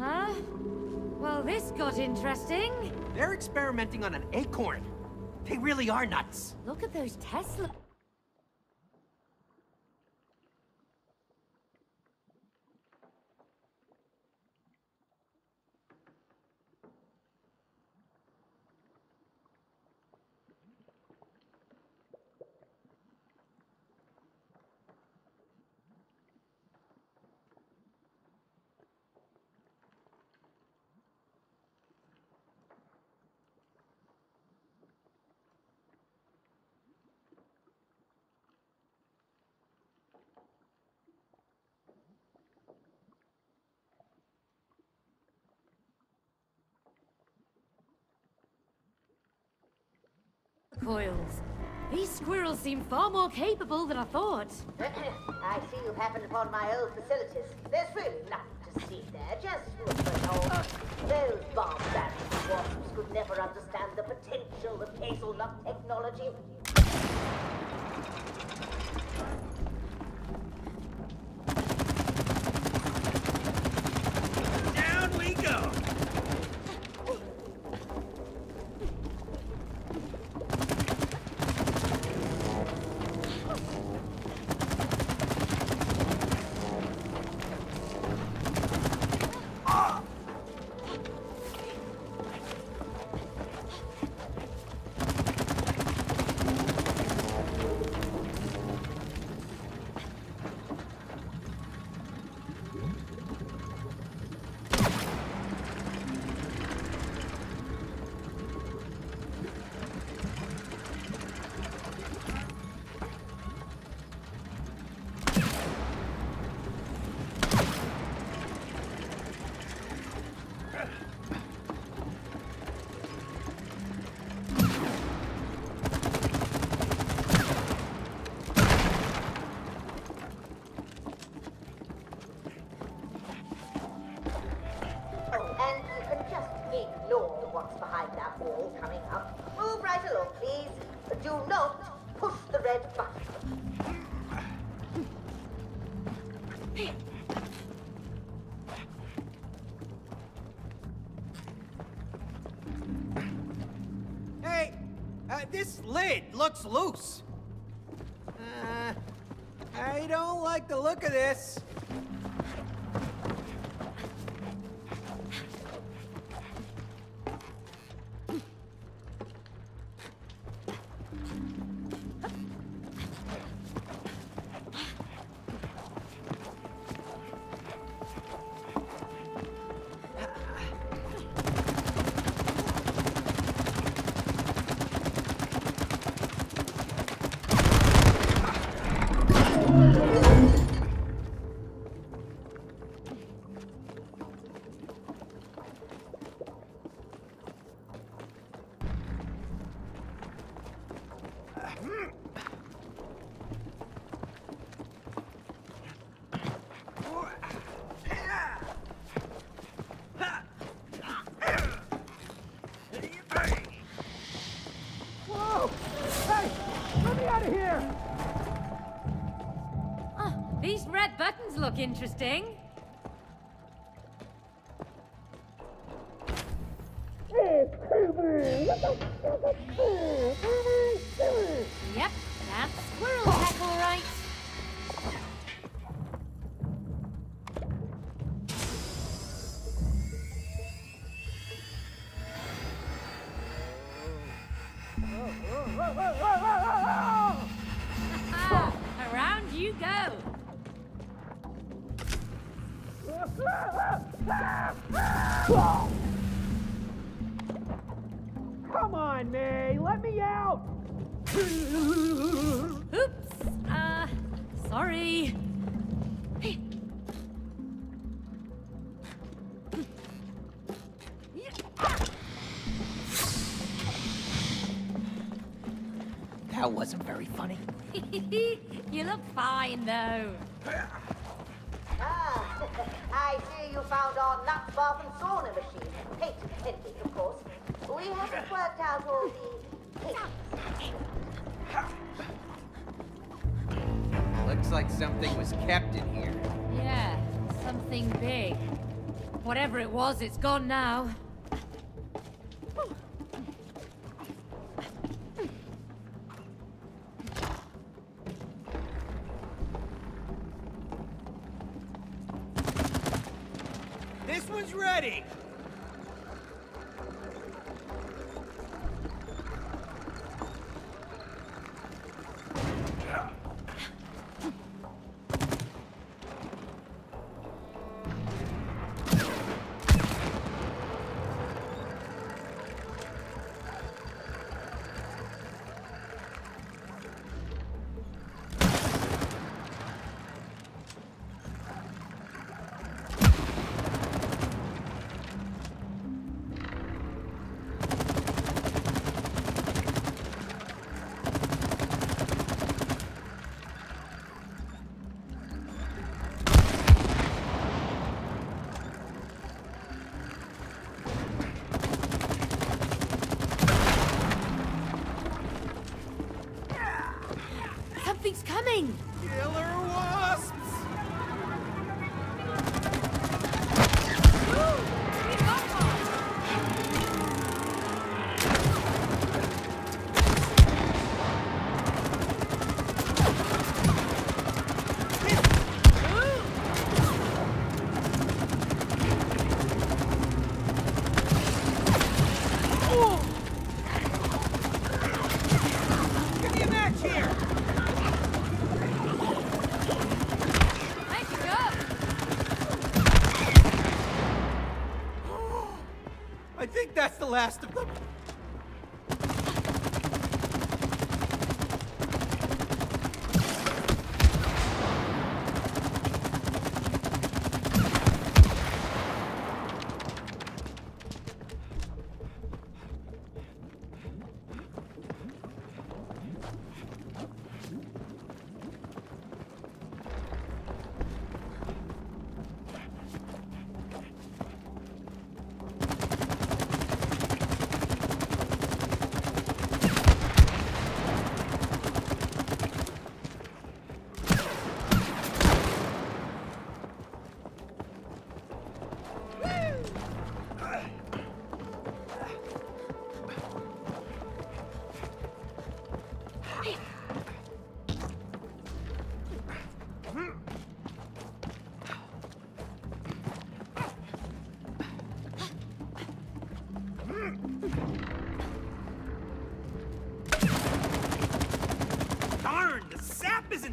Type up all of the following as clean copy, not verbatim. Huh? Well, this got interesting. They're experimenting on an acorn. They really are nuts. Look at those Tesla... Coils. These squirrels seem far more capable than I thought. I see you happened upon my old facilities. There's really nothing to see there, just look at all. Those barbaric wasps could never understand the potential of hazelnut technology. This lid looks loose. I don't like the look of this. Look interesting. Yep, that's squirrel heck all right. Around you go. Come on, May, let me out! Oops, sorry. That wasn't very funny. You look fine, though. I see you found our nut bath and sauna machine. Patent pending, of course. We haven't worked out all the... Looks like something was kept in here. Yeah, something big. Whatever it was, it's gone now. This one's ready. That's the last of them.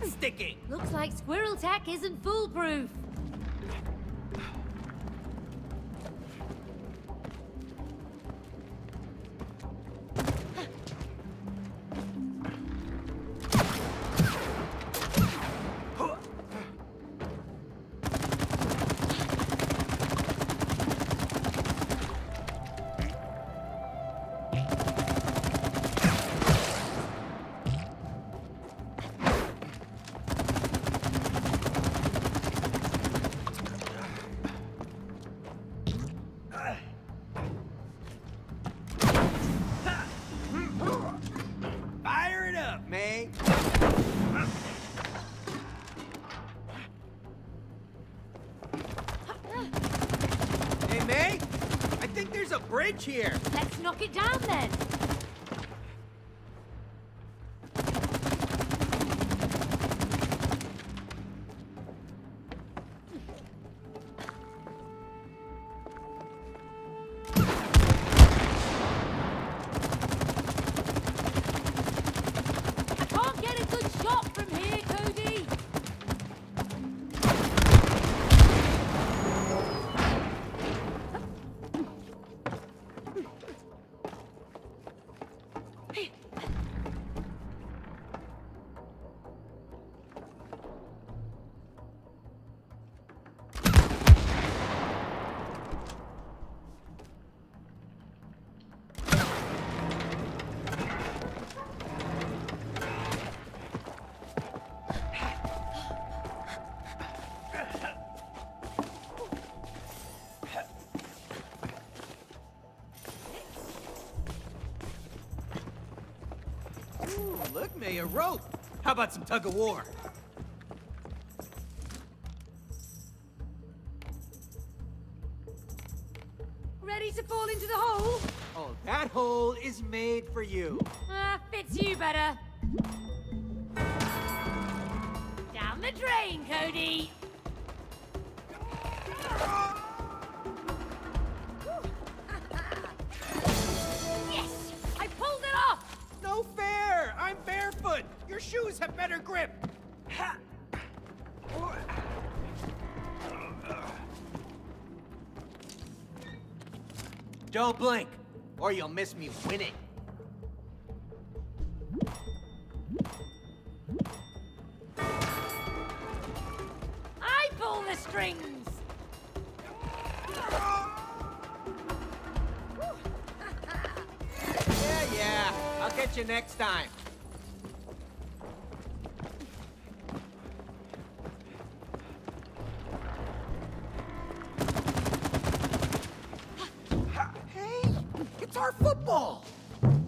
Sticking. Looks like squirrel tack isn't foolproof. Bridge here. Let's knock it down then. Look, me, a rope. How about some tug of war? Ready to fall into the hole? Oh, that hole is made for you. Fits you better. Down the drain, Cody. Yes! I pulled it off! No fair! I'm barefoot! Your shoes have better grip! Ha! Don't blink, or you'll miss me winning. I pull the strings! Yeah, I'll catch you next time. Our football!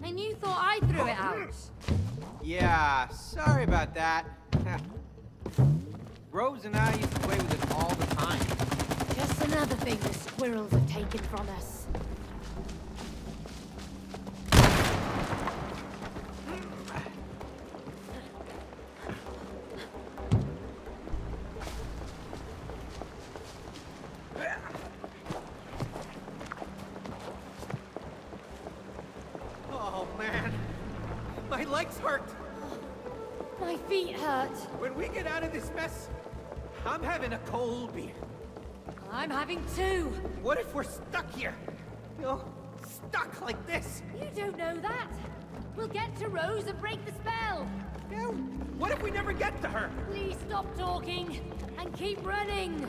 And you thought I threw it out. Yeah, sorry about that. Rose and I used to play with it all the time. Just another thing the squirrels have taken from us. I'm having a cold beer. I'm having two. What if we're stuck here? No, stuck like this. You don't know that. We'll get to Rose and break the spell. No. What if we never get to her? Please stop talking and keep running.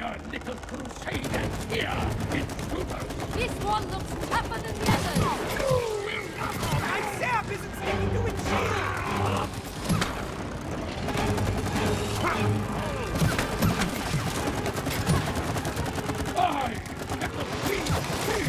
your little crusader here in Pluto. This one looks tougher than the others. My sap isn't sticking to its shield. I have a piece of meat.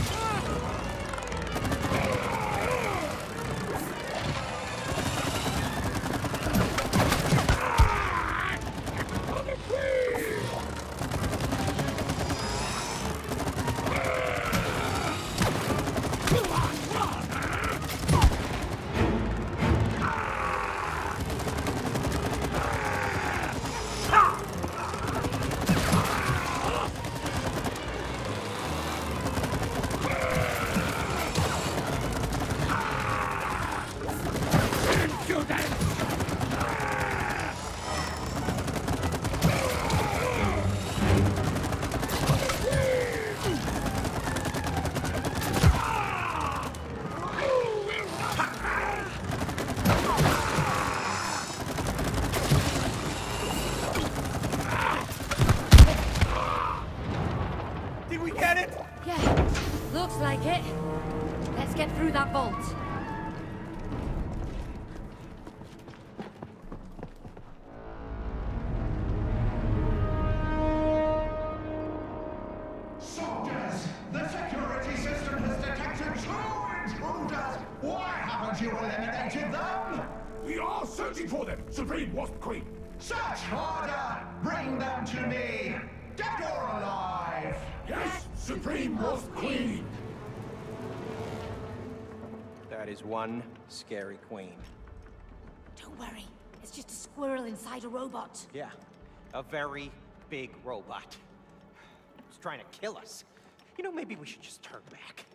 One scary queen. Don't worry, it's just a squirrel inside a robot. Yeah, a very big robot. It's trying to kill us. You know, maybe we should just turn back.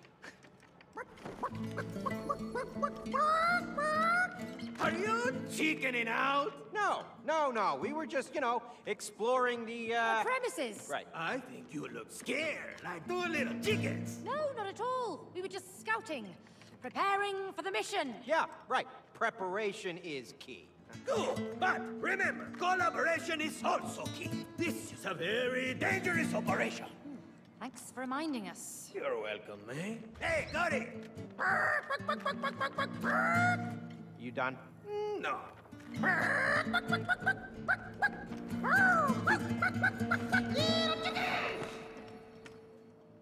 Are you chickening out? No, no, no. We were just, you know, exploring the premises. Right. I think you look scared, like two little chickens. No, not at all. We were just scouting. Preparing for the mission. Yeah, right. Preparation is key. Good, but remember, collaboration is also key. This is a very dangerous operation. Thanks for reminding us. You're welcome, eh? Hey, got it! You done? No.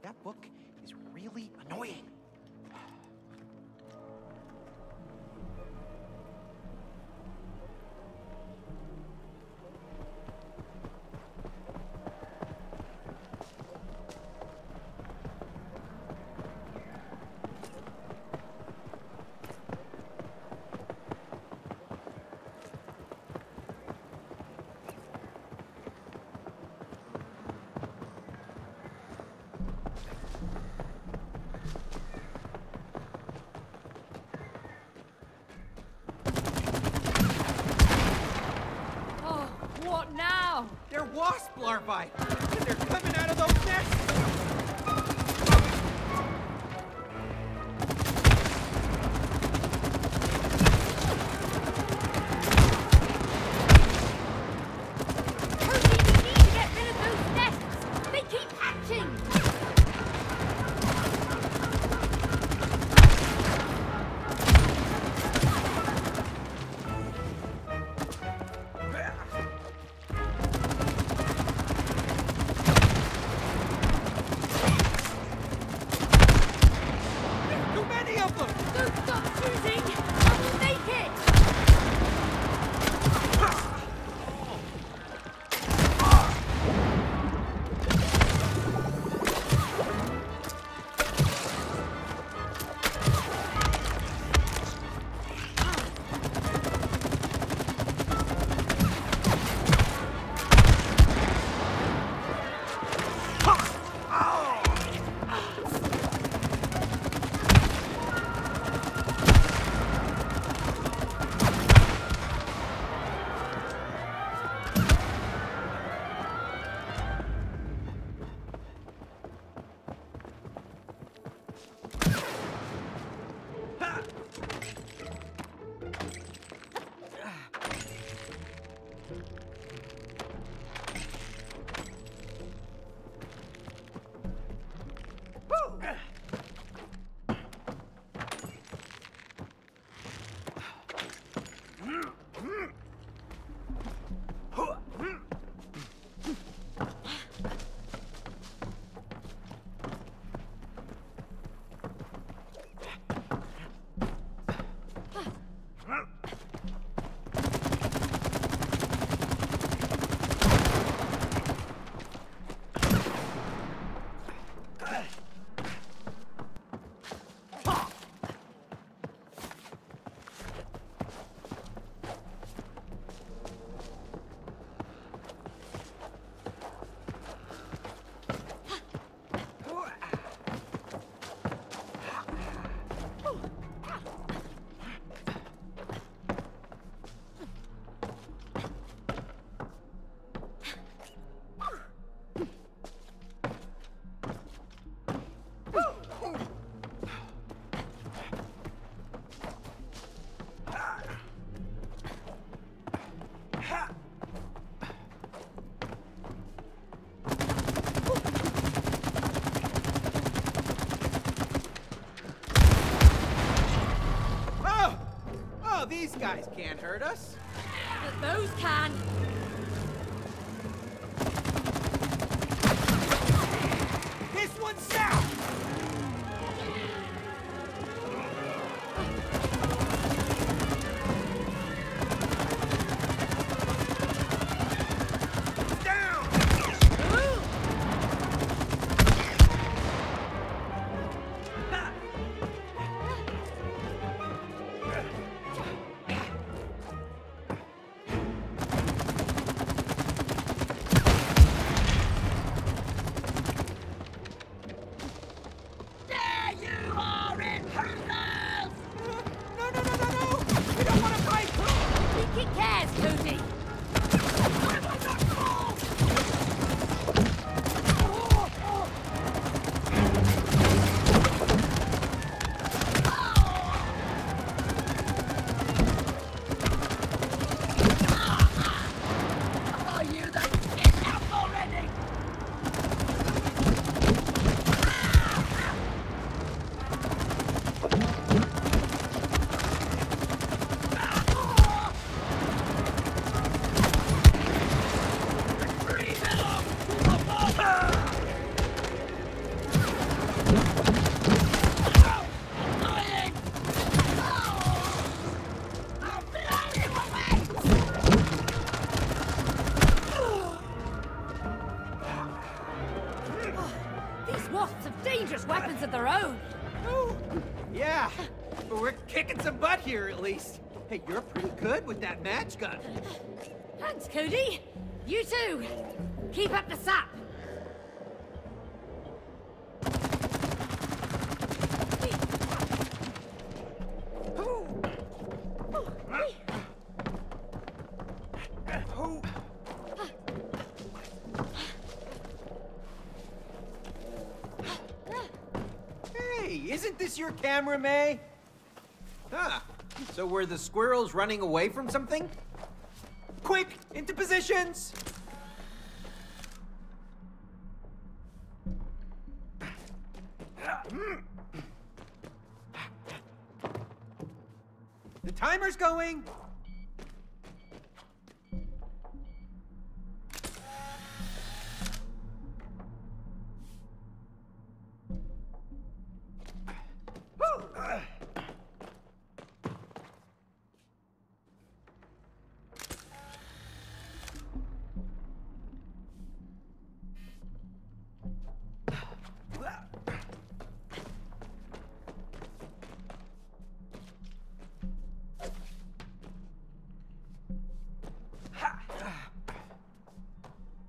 That book is really annoying. Larvae. They're coming out of those nests. Oh, these guys can't hurt us. But those can. This one's down. Hey, you're pretty good with that match gun. Thanks, Cody. You too. Keep up the sap. Hey, isn't this your camera, May? Huh. So were the squirrels running away from something? Quick, into positions! The timer's going!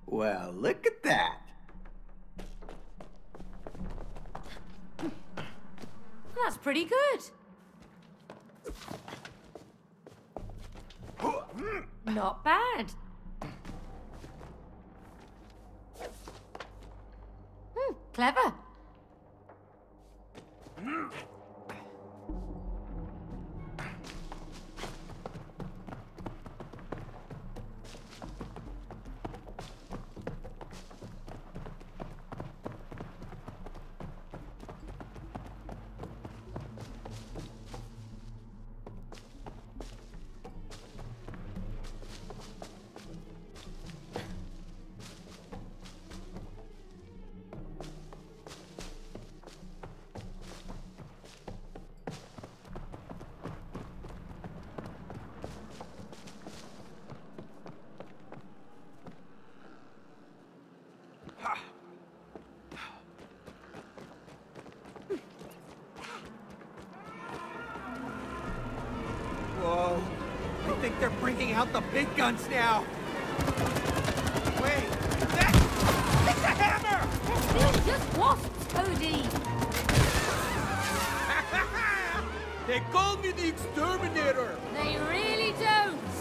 Well, look at that. That's pretty good. Not bad. Clever. They're bringing out the big guns now. Wait, that's a hammer! They're just wasps, Cody. They called me the exterminator. They really don't.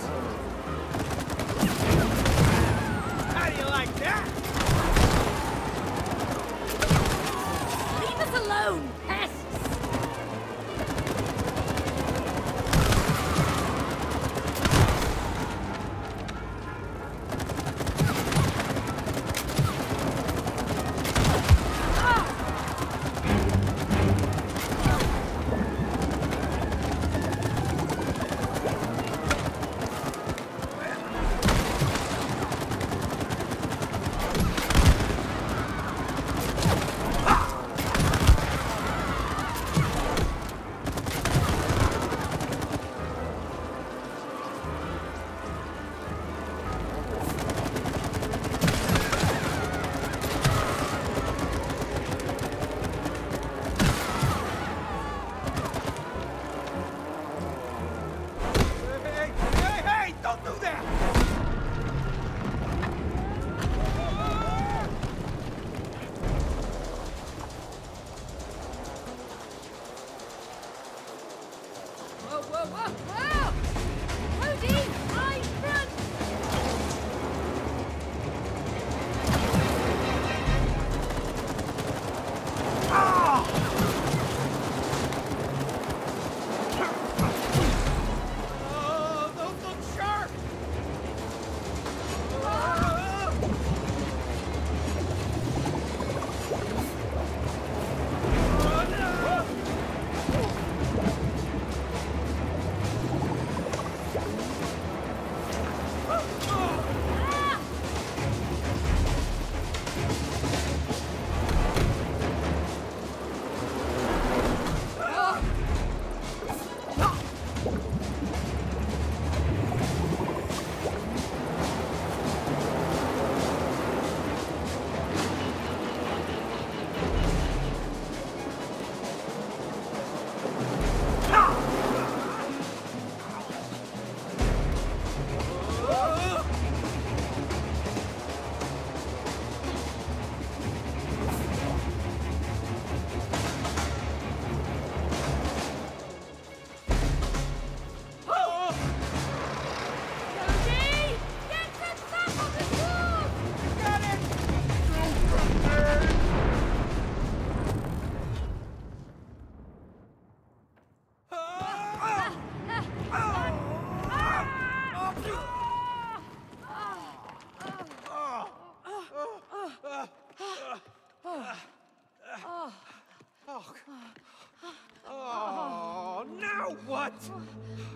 How do you like that? Leave us alone, pests.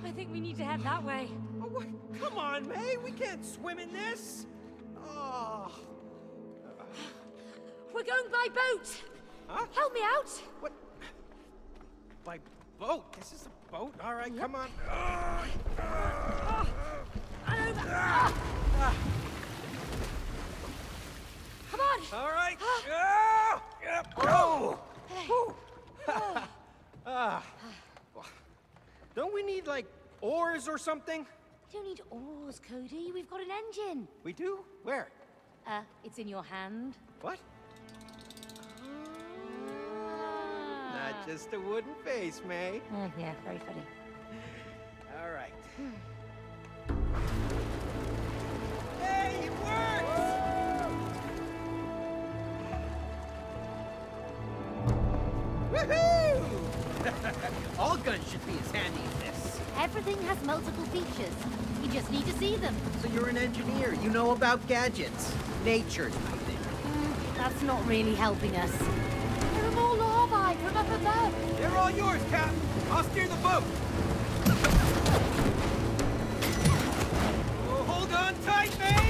I think we need to head that way. Oh, wait, come on, May. We can't swim in this. Oh. We're going by boat. Huh? Help me out. What? By boat? This is a boat? All right, yep. Come on. Come on. All right. Oh. Oh. Don't we need, like, oars or something? We don't need oars, Cody. We've got an engine. We do? Where? It's in your hand. What? Not just a wooden face, May. Yeah, very funny. All right. Hey, it works! Woohoo! All guns should be as handy as this. Everything has multiple features. You just need to see them. So you're an engineer. You know about gadgets. Nature's my thing. That's not really helping us. They're all larvae from up above. They're all yours, Captain. I'll steer the boat. Oh, hold on tight, mate.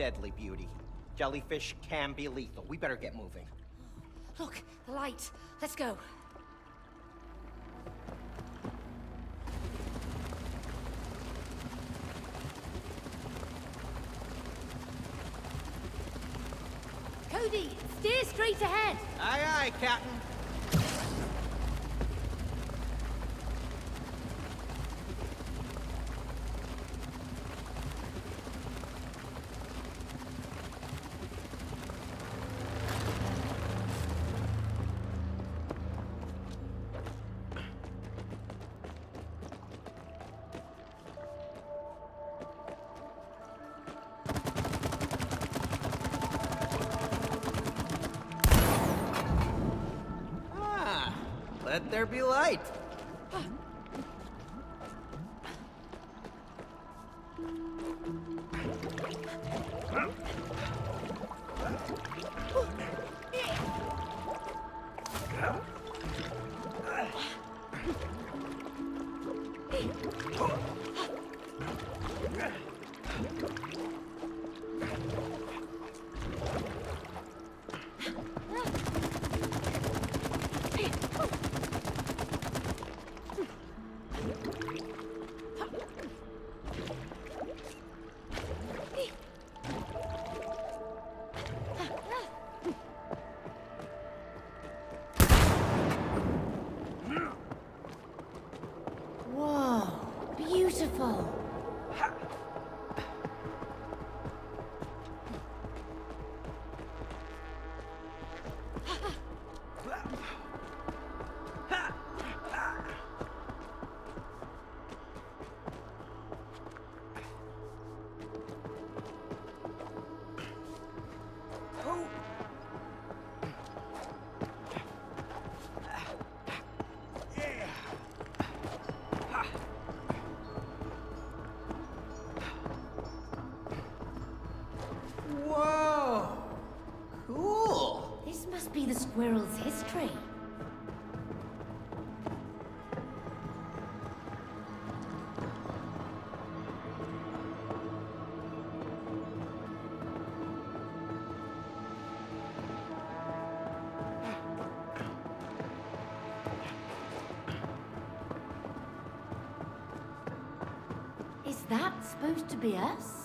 deadly, Beauty. Jellyfish can be lethal. We better get moving. Look, the light. Let's go. Cody, steer straight ahead. Aye, aye, Captain. Let there be light. Squirrel's history. Is that supposed to be us?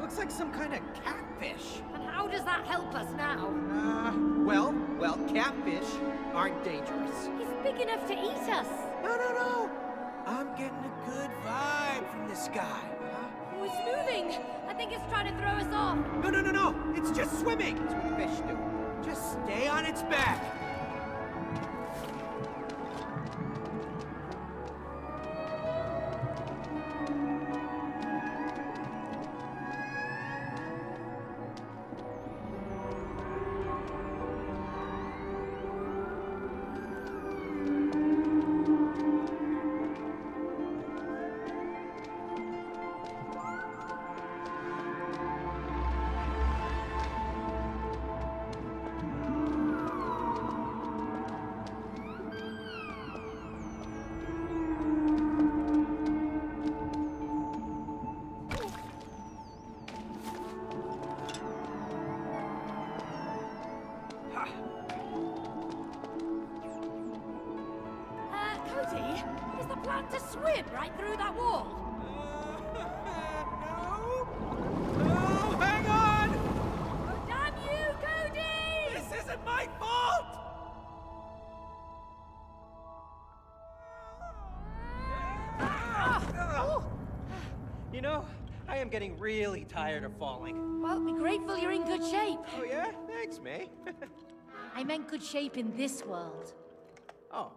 Looks like some kind of catfish. And how does that help us now? Well, catfish aren't dangerous. He's big enough to eat us. No. I'm getting a good vibe from this guy. It's moving! I think it's trying to throw us off! No! It's just swimming! It's what fish do. Just stay on its back! To swim right through that wall. No! Oh, hang on! Oh, damn you, Cody! This isn't my fault! You know, I am getting really tired of falling. Well, we're grateful you're in good shape. Oh, yeah? Thanks, May. I meant good shape in this world. Oh.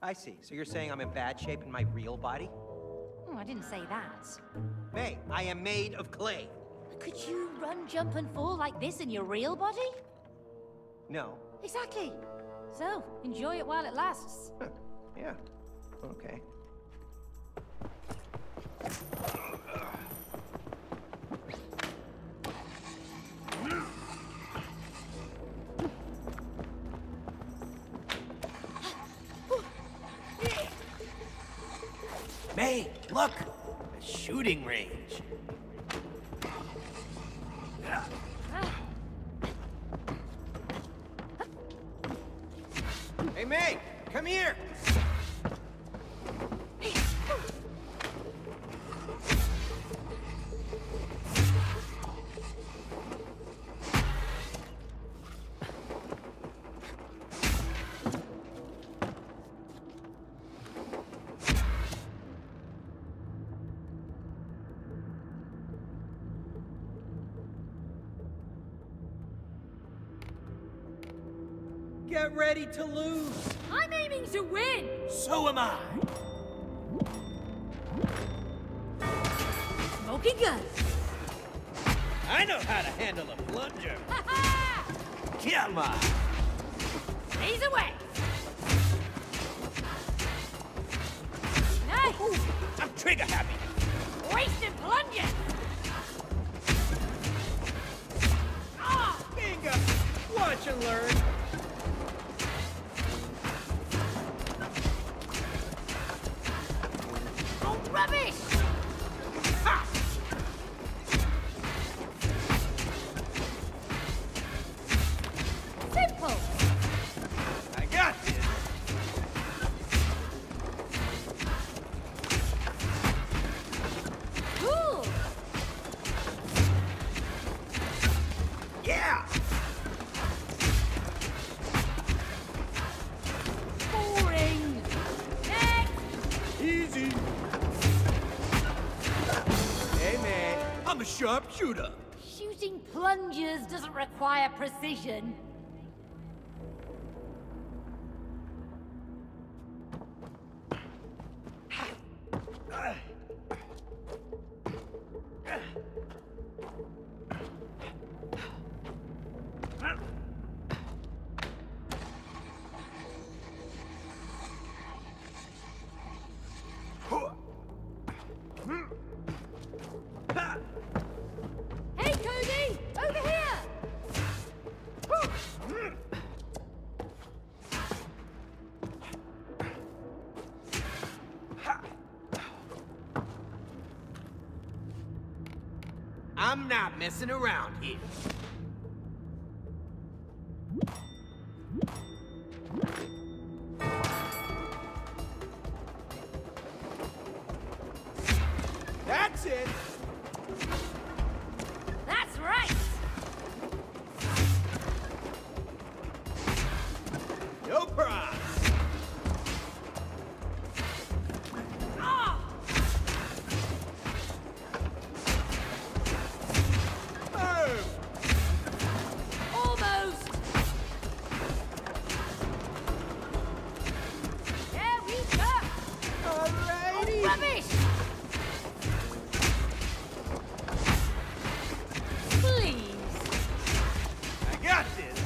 I see. So you're saying I'm in bad shape in my real body? Oh, I didn't say that. May, I am made of clay. Could you run, jump, and fall like this in your real body? No. Exactly. So, enjoy it while it lasts. Huh. Yeah. Okay. May, look! A shooting range. Hey, May! Come here! Get ready to lose! I'm aiming to win! So am I! Smoking guns! I know how to handle a plunger! Ha ha! Come on! He's away! Nice! Ooh, I'm trigger happy! Wasted plungers! Ah! Bingo! Watch and learn! Rubbish! Ha! Simple! I got this! Cool! Yeah! Boring! Next! Easy! I'm a sharpshooter. Shooting plungers doesn't require precision. I'm not messing around here. That's it. That's right. No problem. Rubbish! Please. I got this.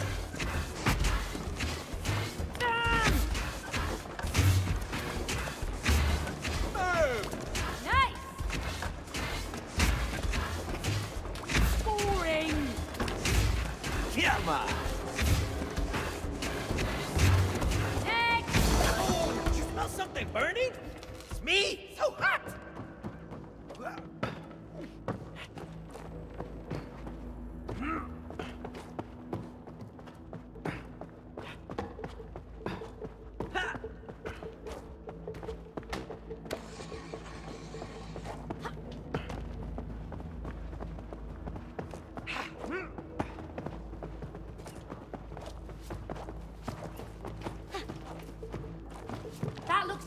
Move. Nice. Boring. Yeah, ma. Something burning? It's me? So hot!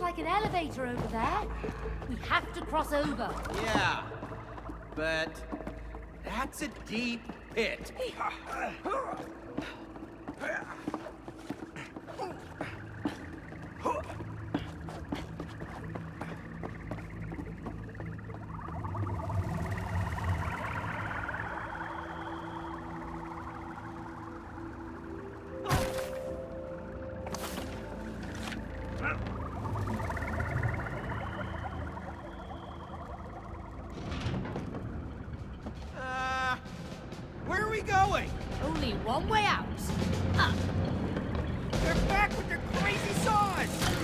Like an elevator over there. We have to cross over. Yeah, but that's a deep pit. Only one way out. Up. They're back with their crazy saws.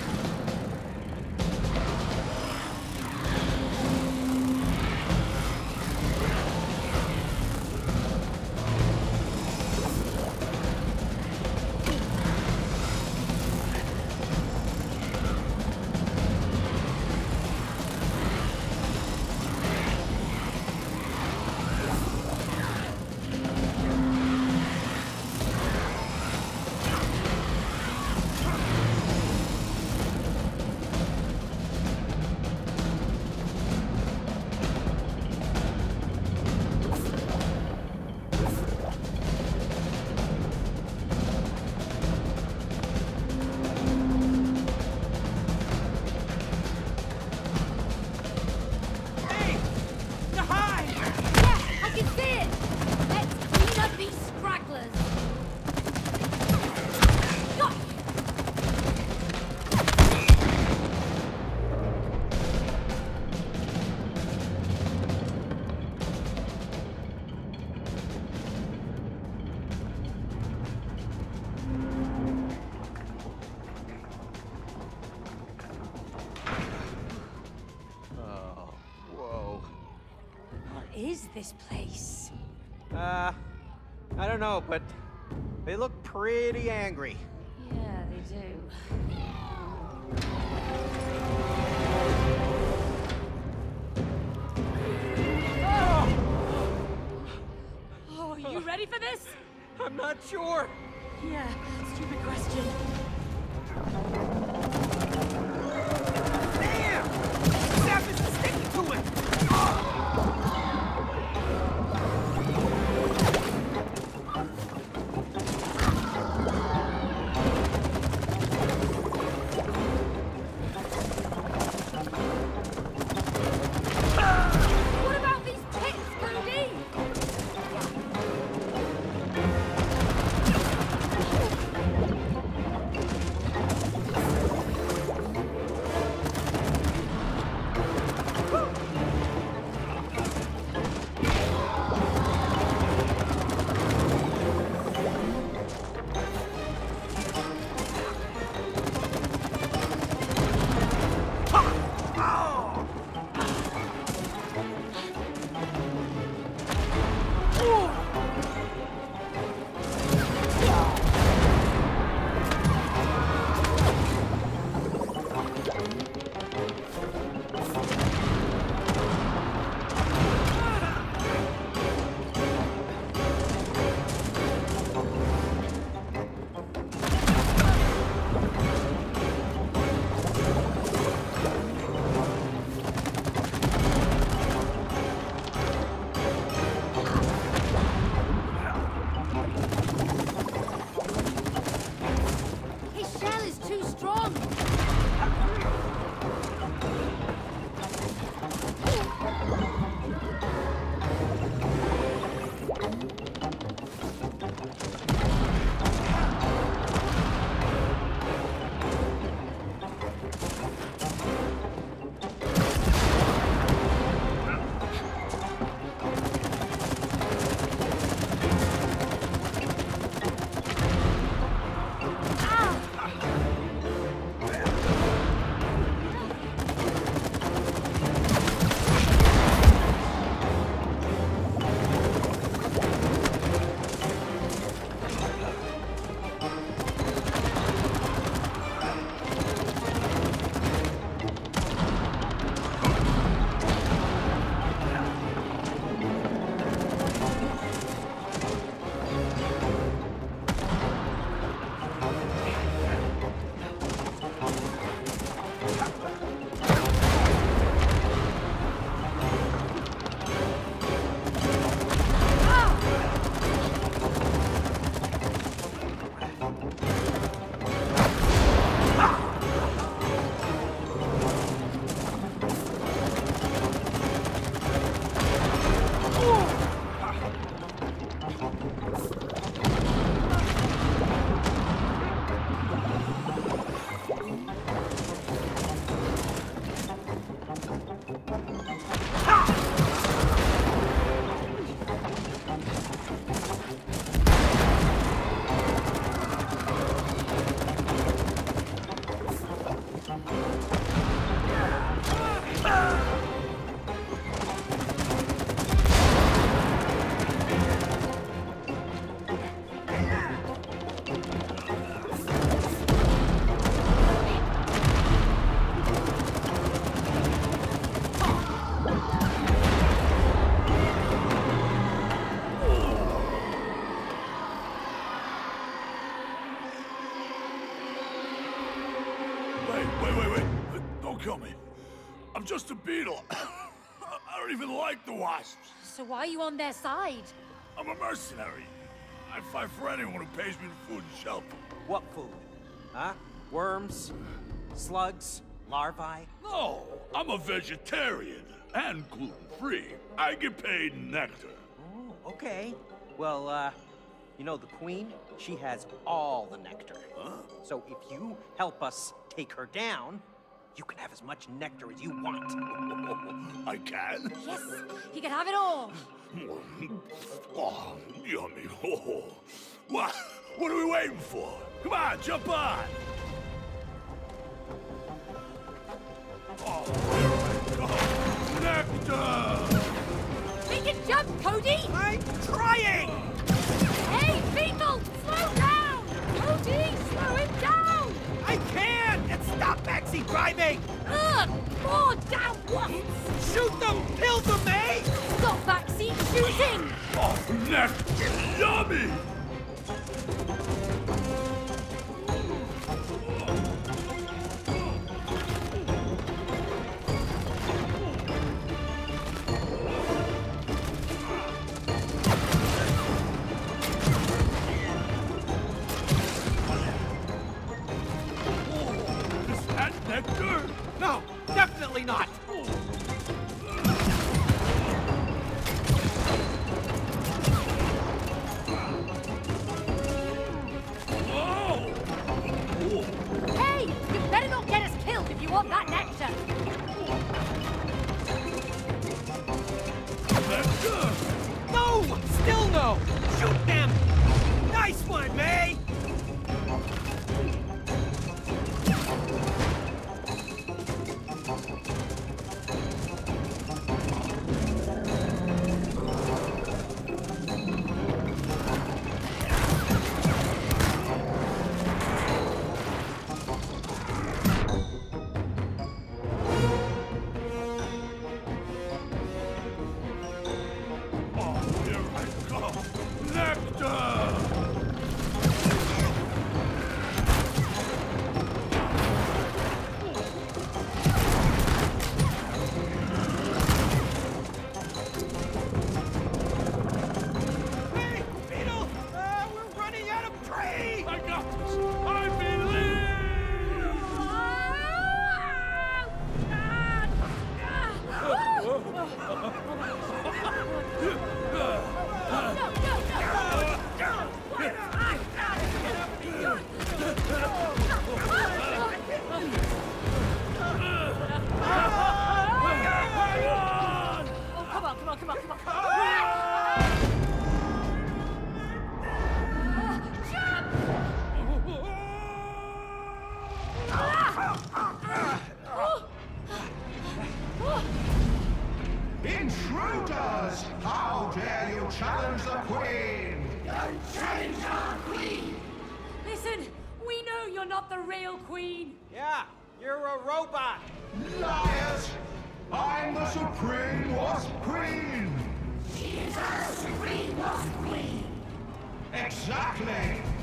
Is this place? I don't know, but they look pretty angry. Yeah, they do. Oh, are you ready for this? I'm not sure. Yeah, stupid question. Damn! That is sticking to it! Oh! I'm just a beetle. I don't even like the wasps. So why are you on their side? I'm a mercenary. I fight for anyone who pays me food and shelter. What food? Huh? Worms? Slugs? Larvae? No, I'm a vegetarian and gluten-free. I get paid in nectar. Oh, okay. Well, you know, the queen, she has all the nectar. Huh? So if you help us take her down, you can have as much nectar as you want. I can? Yes, he can have it all. Oh, yummy. Oh. What are we waiting for? Come on, jump on. Oh, here I go. Nectar! We can jump, Cody! I'm trying! Hey, Beetle, slow down! Cody, slow him down! I can't! Stop maxi driving! Ugh! More down once! Shoot them! Kill them, eh? Stop maxi shooting! Oh, nectar! Yummy! No, definitely not. Hey, you better not get us killed if you want that nectar. Nectar? No, still no. Shoot them. Nice one, May.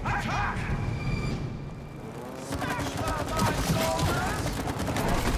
Attack! Smash them, my soldiers!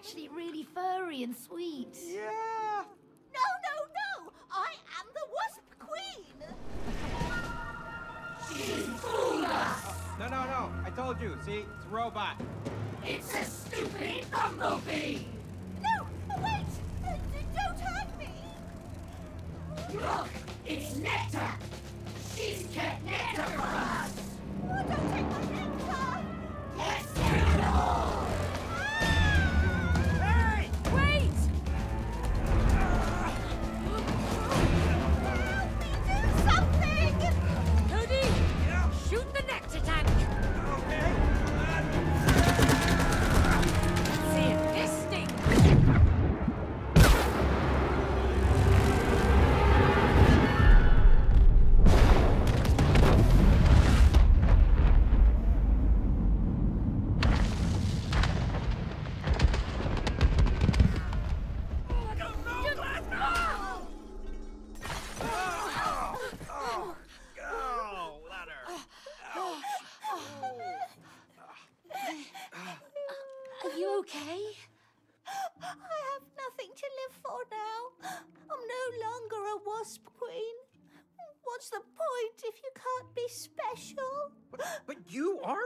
actually really furry and sweet. Yeah. No, no, no! I am the Wasp Queen! She fooled us! No, no, no. I told you. See? It's a robot. It's a stupid bumblebee! No! Wait! Don't hurt me! Look! It's Nectar! She's kept Nectar from us! Oh, don't take my Nectar! Let's get it all!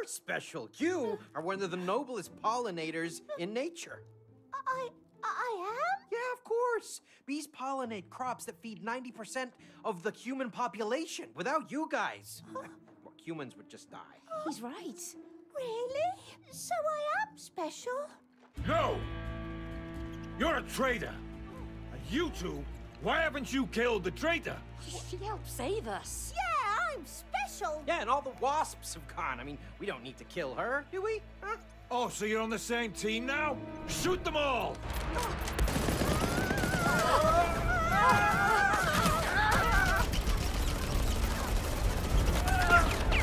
Special. You are one of the noblest pollinators in nature. I am? Yeah, of course. Bees pollinate crops that feed 90% of the human population. Without you guys, well, humans would just die. He's right. Really? So I am special? No! You're a traitor. You two, why haven't you killed the traitor? She helped save us. Yeah, I'm special. Yeah, and all the wasps have gone. I mean, we don't need to kill her, do we? Huh? Oh, so you're on the same team now? Shoot them all!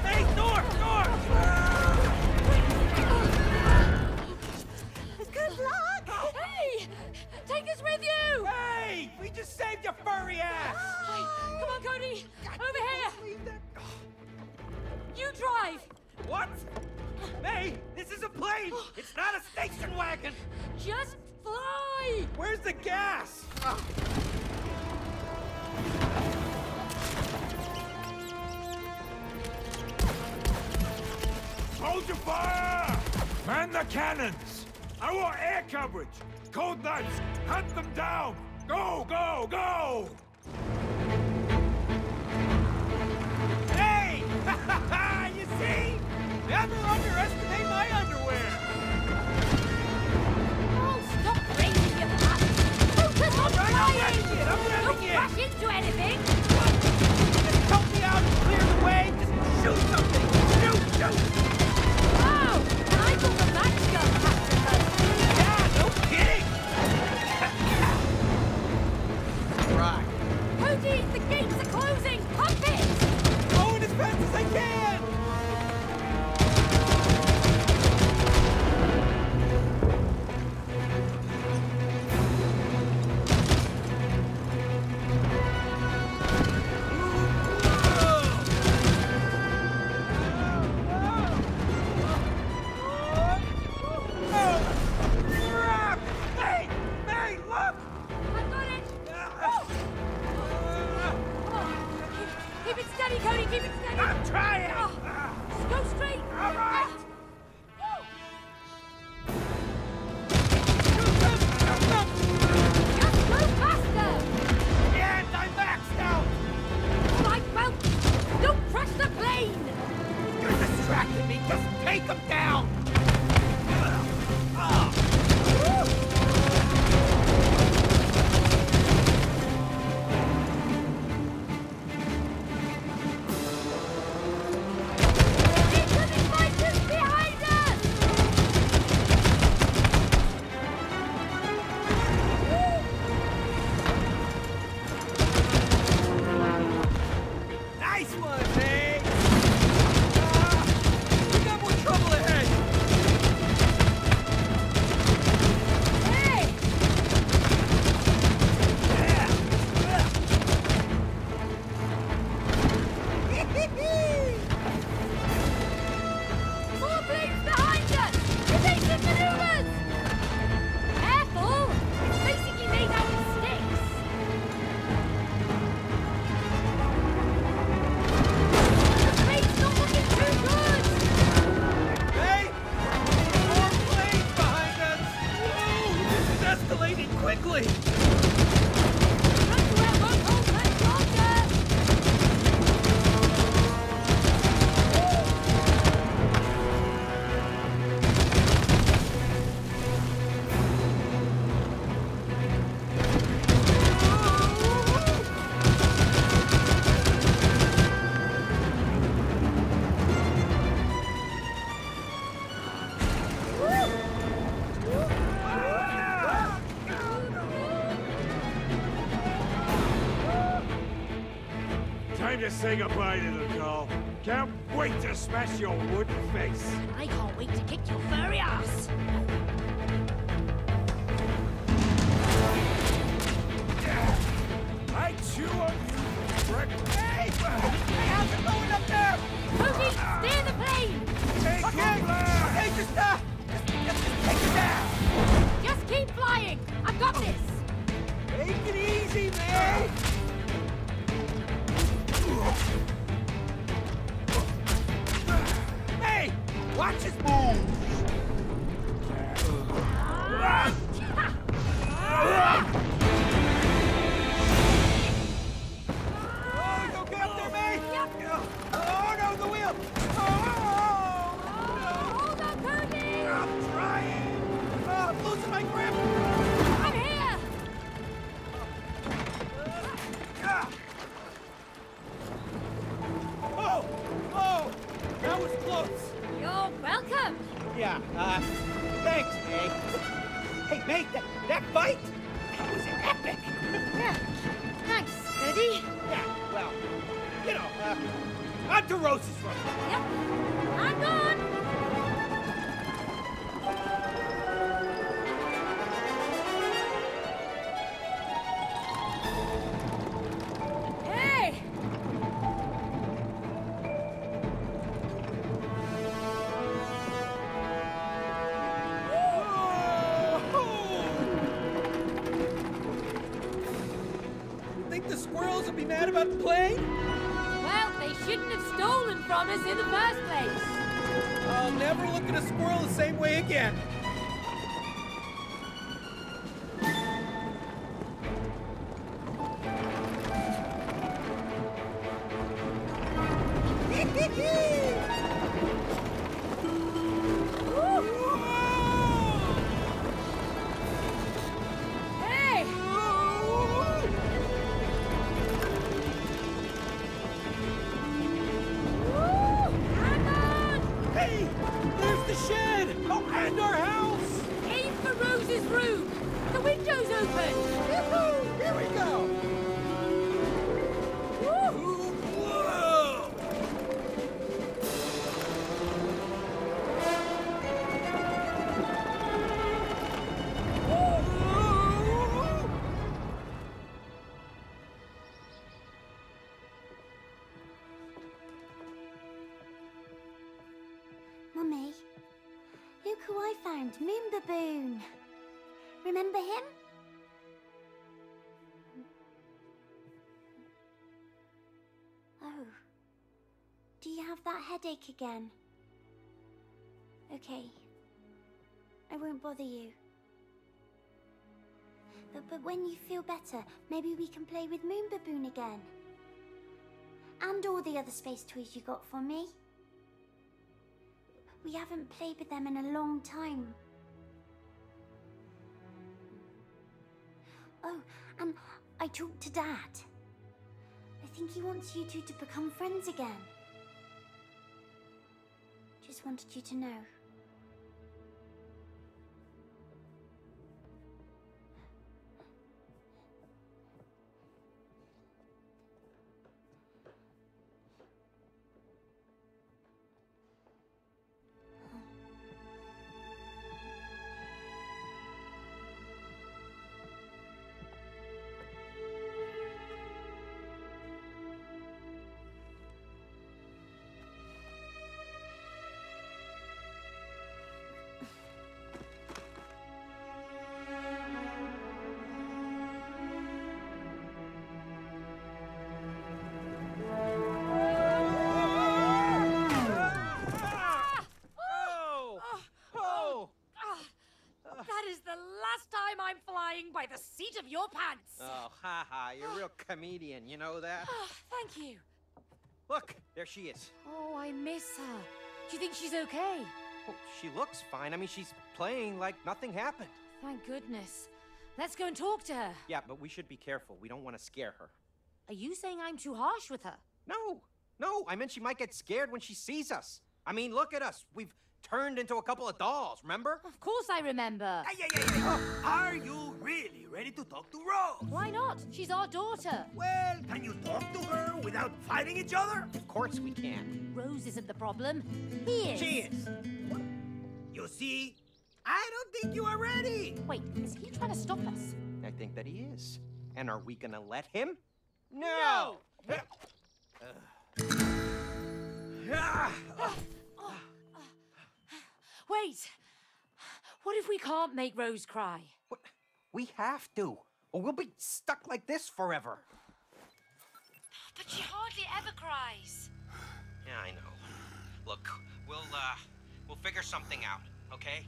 Hey, North! Good luck! Oh. Hey! Take us with you! Hey! We just saved your furry ass! Hey, come on, Cody! Over here! You drive! What? May, this is a plane! It's not a station wagon! Just fly! Where's the gas? Hold your fire! Man the cannons! I want air coverage! Cold nights! Hunt them down! Go, go, go! Hey! You see? The Admiral underestimated my underwear! Oh, stop raising your up! Focus on flying! Don't crash into anything! Just help me out and clear the way! Just shoot something! Shoot! Shoot! Wow! I thought the match gun Right. Cody, the gates are closing! Pump it! Going as fast as I can! Nice one, eh? We got more trouble ahead. to say goodbye, little girl. Can't wait to smash your wooden face. I can't wait to kick your furry ass. I chew on you for breakfast. Hey! How's it going up there? Pokey, steer the plane! Take it, okay, just take it down! Just keep flying! I've got this! Take it easy, man! Hey! Watch his moves! Moon Baboon. Remember him? Oh. Do you have that headache again? Okay. I won't bother you. But when you feel better, maybe we can play with Moon Baboon again. And all the other space toys you got for me. We haven't played with them in a long time. Oh, and I talked to Dad. I think he wants you two to become friends again. Just wanted you to know. By the seat of your pants. Oh, haha, you're a real comedian, you know that? Oh, thank you. Look, there she is. Oh, I miss her. Do you think she's okay? Well, she looks fine. I mean, she's playing like nothing happened. Thank goodness. Let's go and talk to her. Yeah, but we should be careful. We don't want to scare her. Are you saying I'm too harsh with her? No, I meant she might get scared when she sees us. I mean, look at us. We've turned into a couple of dolls, remember? Of course I remember. Hey, hey, hey, hey. Are you really ready to talk to Rose? Why not? She's our daughter. Well, can you talk to her without fighting each other? Of course we can. Rose isn't the problem. He is. She is. What? You see? I don't think you are ready. Wait, is he trying to stop us? I think that he is. And are we gonna let him? No! No. Wait! What if we can't make Rose cry? What? We have to, or we'll be stuck like this forever. But she hardly ever cries. Yeah, I know. Look, we'll figure something out, okay?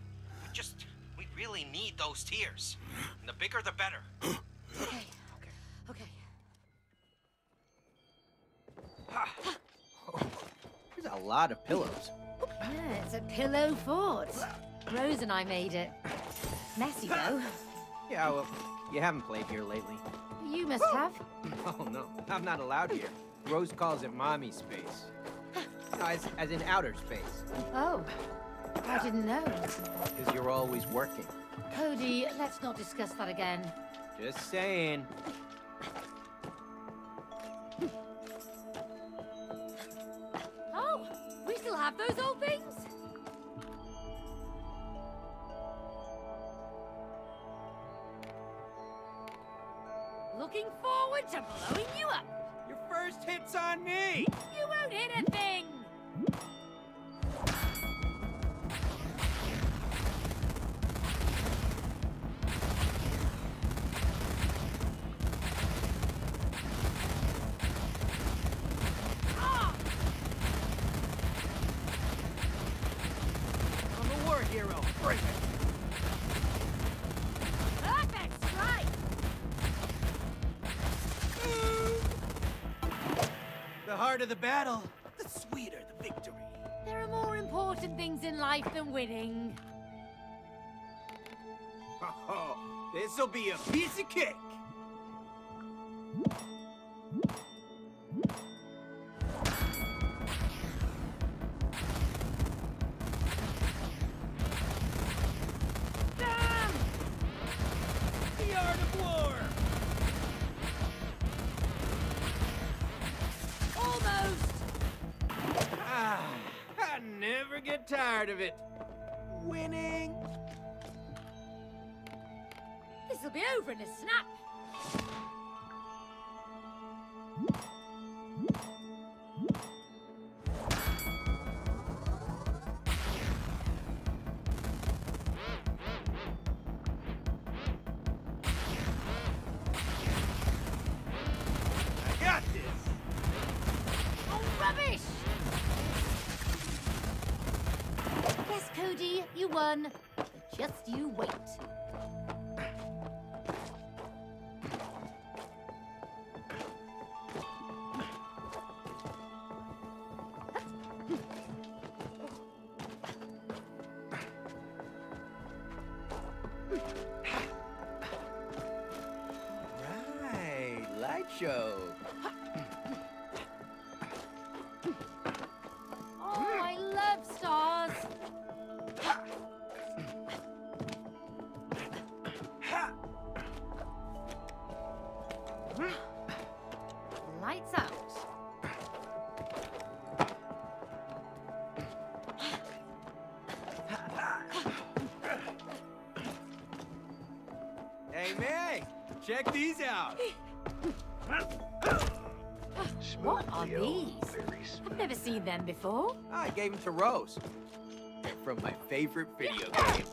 We really need those tears. And the bigger, the better. Okay. Okay. Oh, there's a lot of pillows. Yeah, it's a pillow fort. Rose and I made it. Messy, though. Yeah, well, you haven't played here lately. You must have. Oh, no. I'm not allowed here. Rose calls it mommy space. No, as in outer space. Oh. I didn't know. Because you're always working. Cody, let's not discuss that again. Just saying. Have those old things? Looking forward to blowing you up. Your first hit's on me. You won't hit a thing. Of the battle, the sweeter the victory. There are more important things in life than winning. Oh, this'll be a piece of cake. Tired of it. Winning. This will be over in a snap. You won. Just you wait. Right, light show. Check these out. What are these? I've never seen them before. I gave them to Rose. They're from my favorite video game.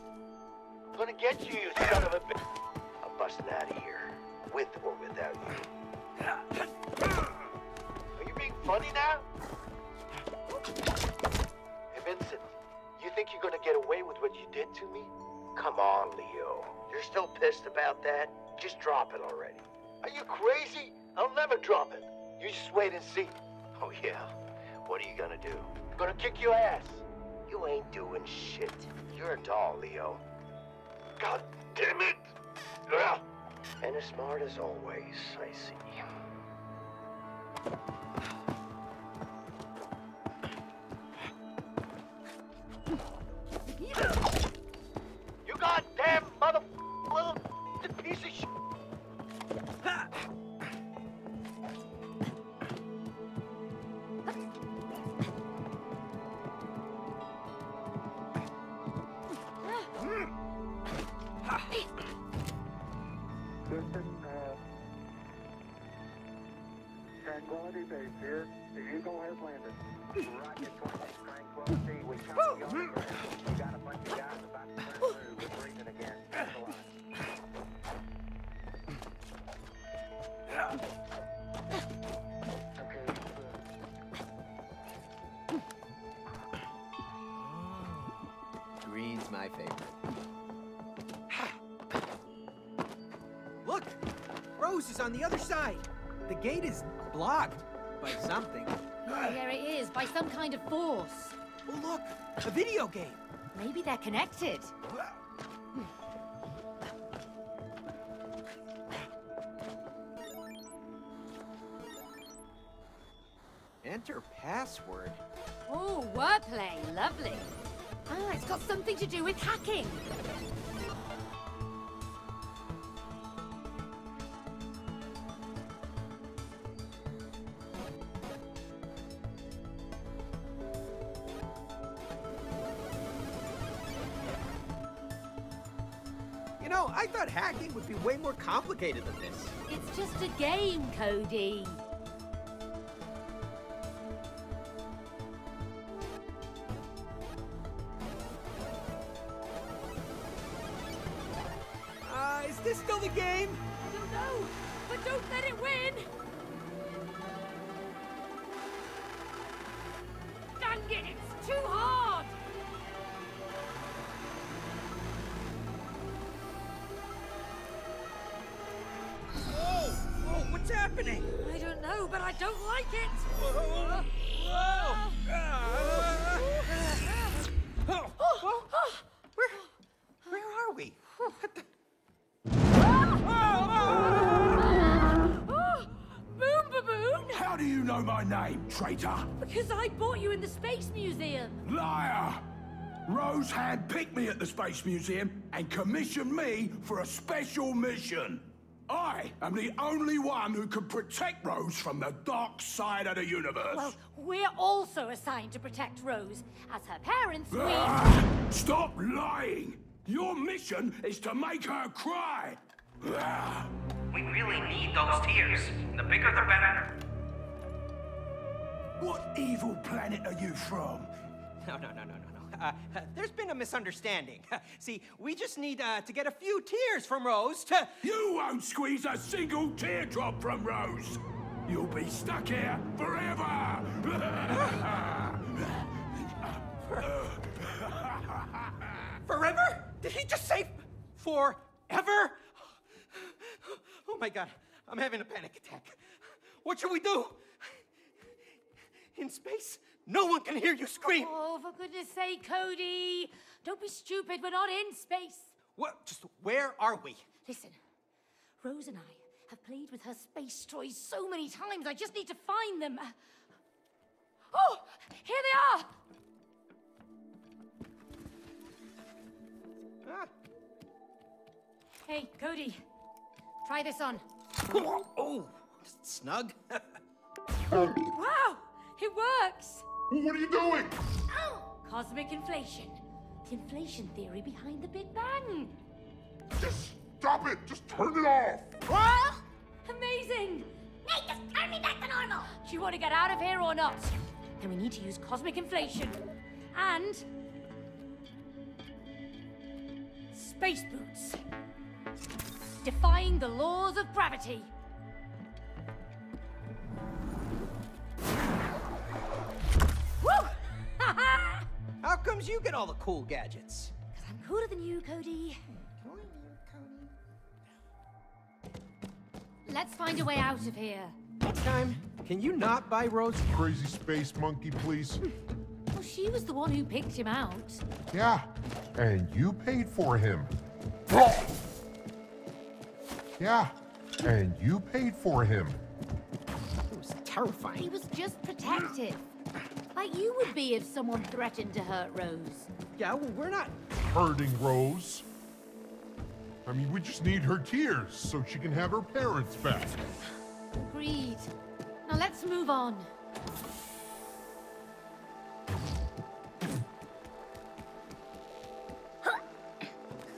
I'm gonna get you, you son of a bitch. I'm busting out of here, with or without you. Are you being funny now? Hey, Vincent, you think you're gonna get away with what you did to me? Come on, Leo. You're still pissed about that? Just drop it already. Are you crazy? I'll never drop it. You just wait and see. Oh, yeah. What are you gonna do? I'm gonna kick your ass. You ain't doing shit. You're a doll, Leo. God damn it! Ugh. And as smart as always, I see. You goddamn mother little piece of shit. Tranquility Base here. The Eagle has landed. Rocket 26 Tranquility. We count you on the ground. We got a bunch of guys about to turn through. We're breathing again. That's a lot. Okay, good. Green's my favorite. Look! Rose is on the other side! The gate is blocked by something. Yeah, it is. By some kind of force. Oh, look. A video game. Maybe they're connected. Enter password. Oh, wordplay. Lovely. Ah, it's got something to do with hacking. I thought hacking would be way more complicated than this. It's just a game, Cody. Is this still the game? I don't know, but don't let it win! Dang it, it's too hard! Happening? I don't know, but I don't like it! Whoa. Whoa. Where are we? Moon Baboon! How do you know my name, traitor? Because I bought you in the Space Museum. Liar! Rose handpicked me at the Space Museum and commissioned me for a special mission. I am the only one who can protect Rose from the dark side of the universe. Well, we're also assigned to protect Rose. As her parents, we... Stop lying! Your mission is to make her cry! We really need those tears. The bigger, the better. What evil planet are you from? No. There's been a misunderstanding. See, we just need to get a few tears from Rose to... You won't squeeze a single teardrop from Rose! You'll be stuck here forever! Forever? Did he just say forever? Oh my God, I'm having a panic attack. What should we do? In space? No one can hear you scream! Oh, for goodness sake, Cody! Don't be stupid, we're not in space! What? Just where are we? Listen, Rose and I have played with her space toys so many times, I just need to find them. Oh! Here they are! Ah. Hey, Cody, try this on. Oh! Snug? Wow! It works! What are you doing? Oh! Cosmic inflation. The inflation theory behind the Big Bang. Just stop it! Just turn it off! Well, amazing! Nate, just turn me back to normal! Do you want to get out of here or not? Then we need to use cosmic inflation. And... space boots. Defying the laws of gravity. How comes you get all the cool gadgets? Because I'm cooler than you, Cody. Let's find a way out of here. Next time, can you not buy Rose? Crazy space monkey, please. Well, she was the one who picked him out. Yeah, and you paid for him. Yeah, and you paid for him. It was terrifying. He was just protective. Like you would be if someone threatened to hurt Rose. Yeah, well, we're not hurting Rose. I mean, we just need her tears so she can have her parents back. Agreed. Now let's move on.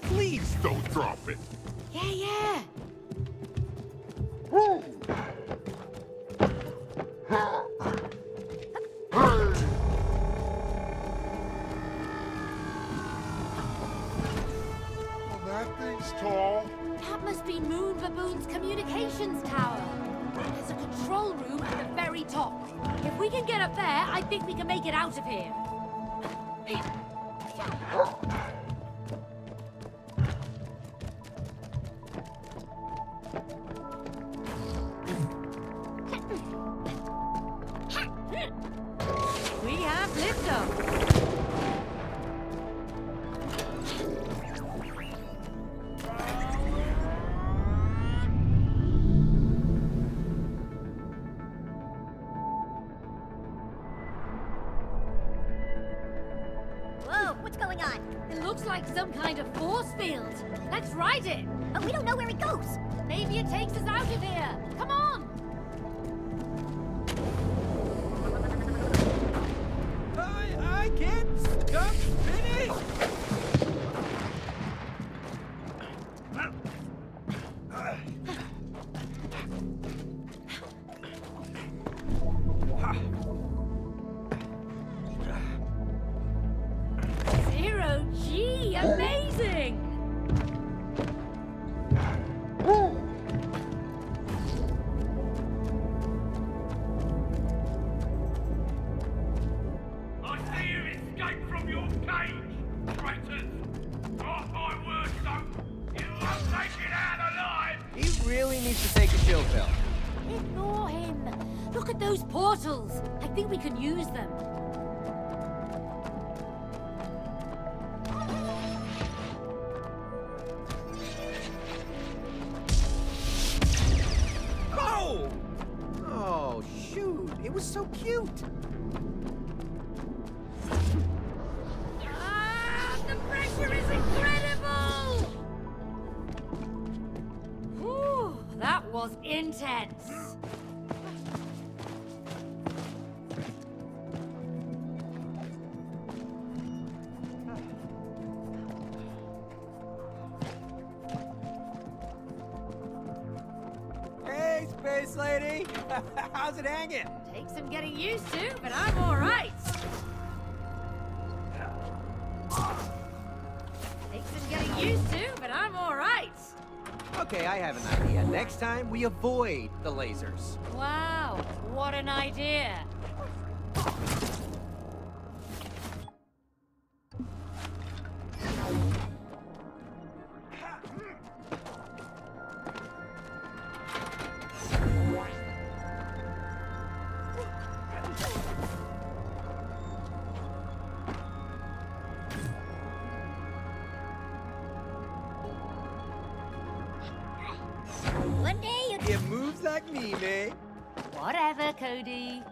Please don't drop it. Yeah, yeah. Woo! Tall. That must be Moon Baboon's communications tower. There's a control room at the very top. If we can get up there, I think we can make it out of here. We have liftoff. It looks like some kind of force field. Let's ride it. But we don't know where it goes. Maybe it takes us out of here. Come on. I can't stop spinning. Gee, amazing! Woo. I see you escape from your cage, traitors! Mark my word, son, you won't make it out alive! He really needs to take a chill pill. Ignore him! Look at those portals! I think we can use them. Oh, shoot! It was so cute! Ah, the pressure is incredible! Whew, that was intense! Space lady, how's it hanging? Takes some getting used to, but I'm all right. Okay, I have an idea. Next time, we avoid the lasers. Wow, what an idea. One day you moves like me, man. Whatever, Cody.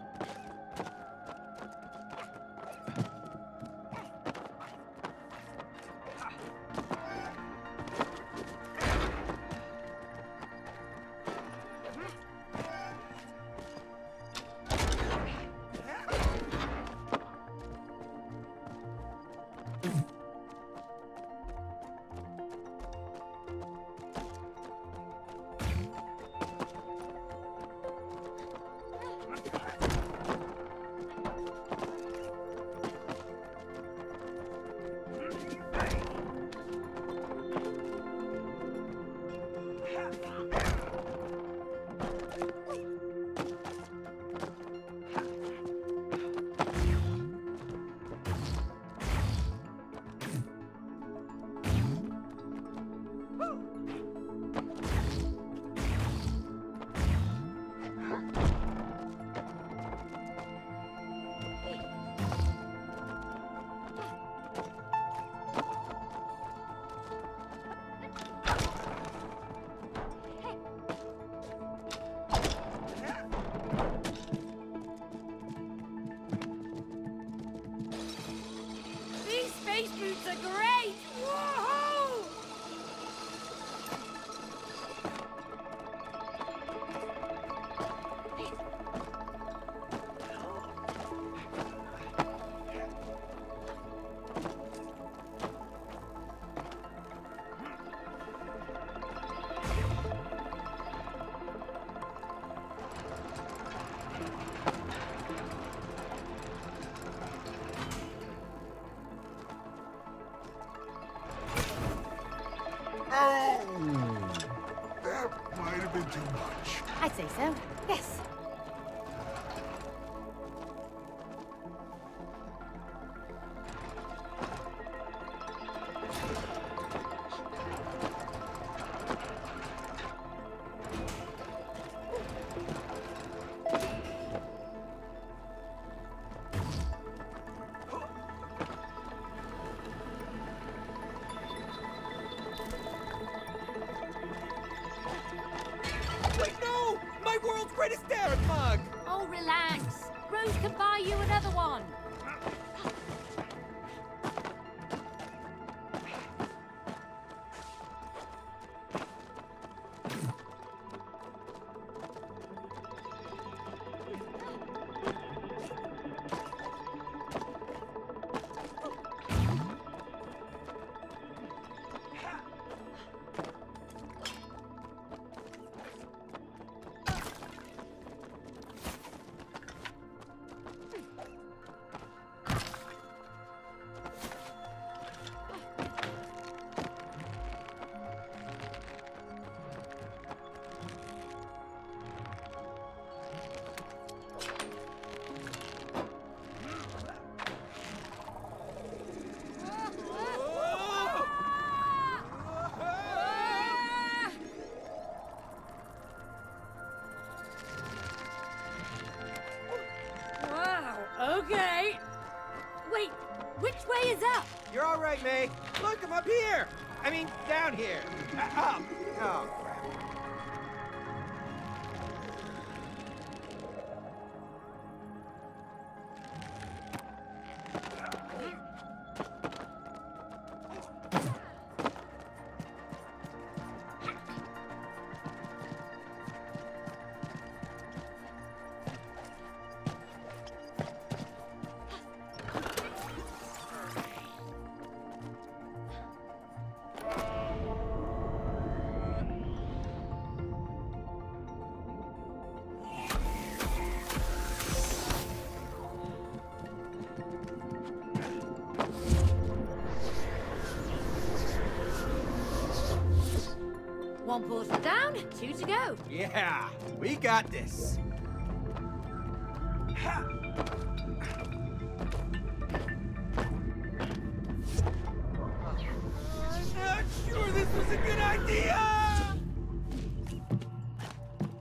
Oh! That might have been too much. I'd say so, yes. May. Look, I'm up here! I mean, down here. Up! Oh, crap. One portal down, two to go. Yeah, we got this. I'm not sure this was a good idea!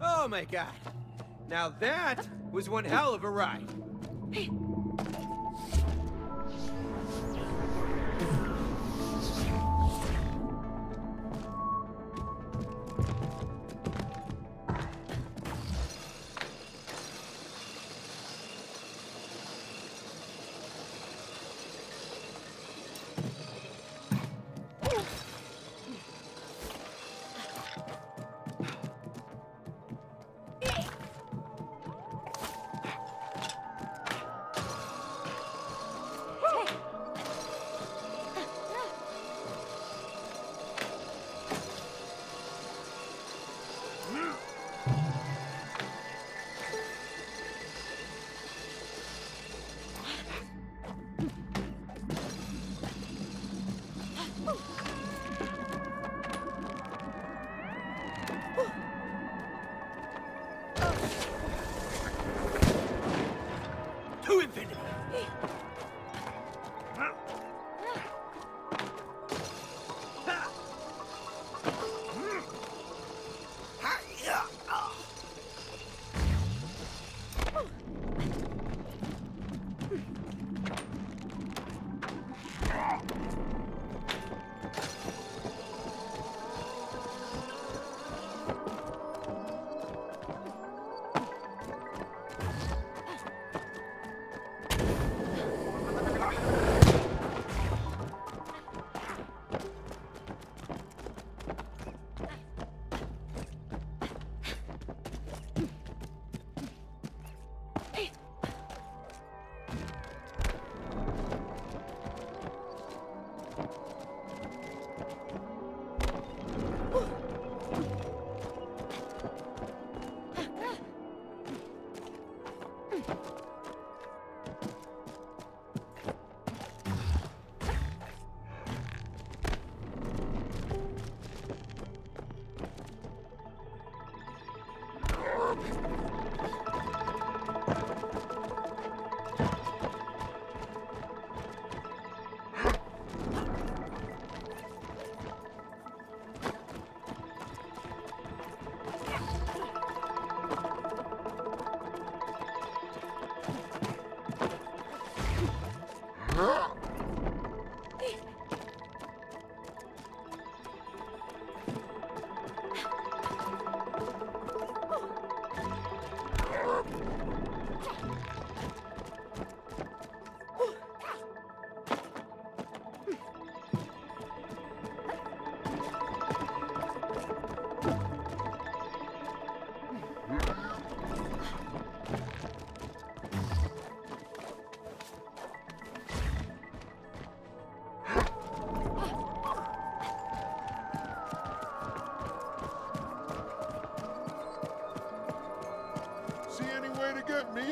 Oh my god. Now that was one hell of a ride.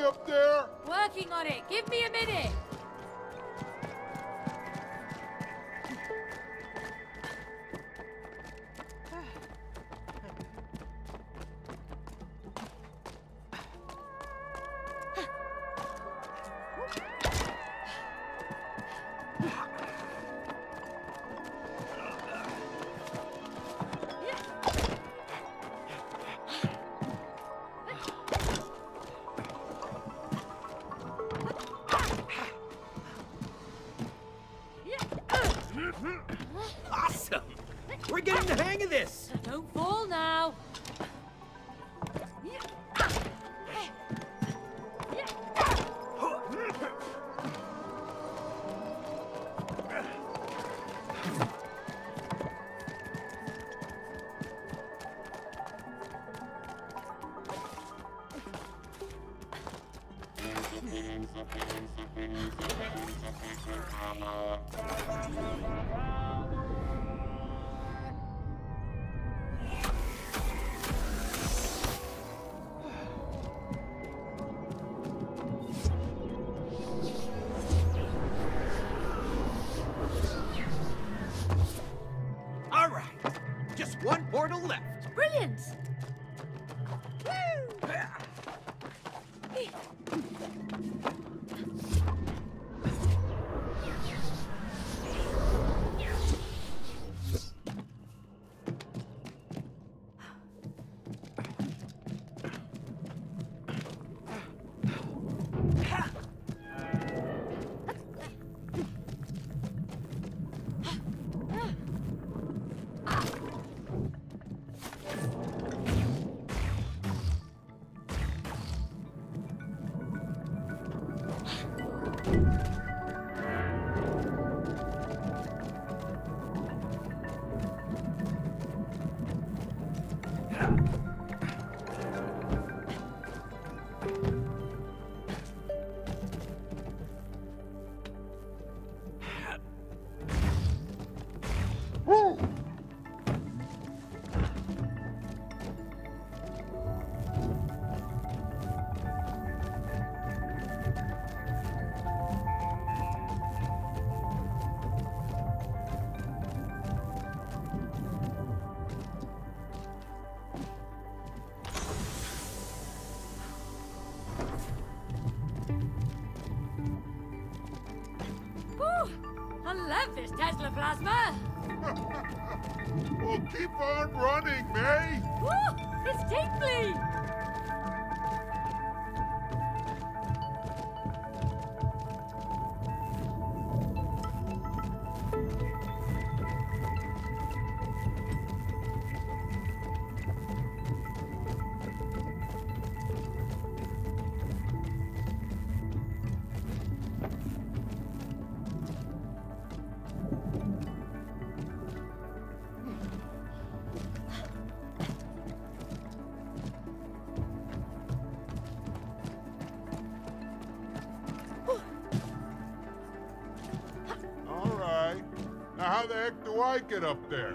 up there? Working on it. Give me a minute. Awesome! We're getting the hang of this! Don't fall now! One portal left. Brilliant! This Tesla plasma! We'll keep on running, May! Woo! It's tingly! How the heck do I get up there?